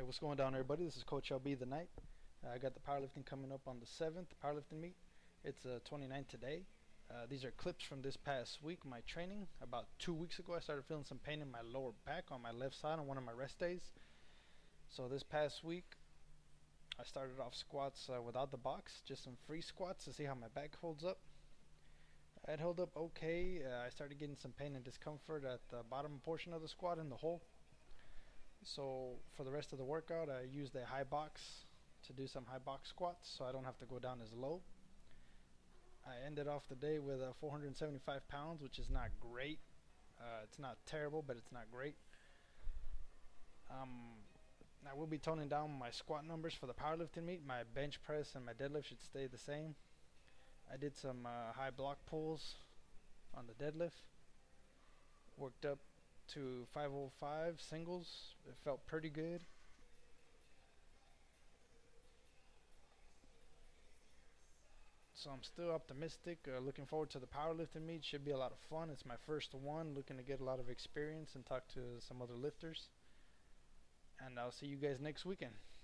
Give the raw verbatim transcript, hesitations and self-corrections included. Hey, what's going down, everybody? This is Coach L B The Night. Uh, I got the powerlifting coming up on the seventh, the powerlifting meet. It's uh, twenty-ninth today. Uh, these are clips from this past week, my training. About two weeks ago, I started feeling some pain in my lower back on my left side on one of my rest days. So this past week, I started off squats uh, without the box, just some free squats to see how my back holds up. It held up okay. Uh, I started getting some pain and discomfort at the bottom portion of the squat in the hole. So for the rest of the workout, I used a high box to do some high box squats so I don't have to go down as low. I ended off the day with uh, four hundred seventy-five pounds, which is not great. Uh, it's not terrible, but it's not great. Um, I will be toning down my squat numbers for the powerlifting meet. My bench press and my deadlift should stay the same. I did some uh, high block pulls on the deadlift. Worked up to five oh five singles. It felt pretty good. So I'm still optimistic. Uh, looking forward to the powerlifting meet. Should be a lot of fun. It's my first one. Looking to get a lot of experience and talk to some other lifters. And I'll see you guys next weekend.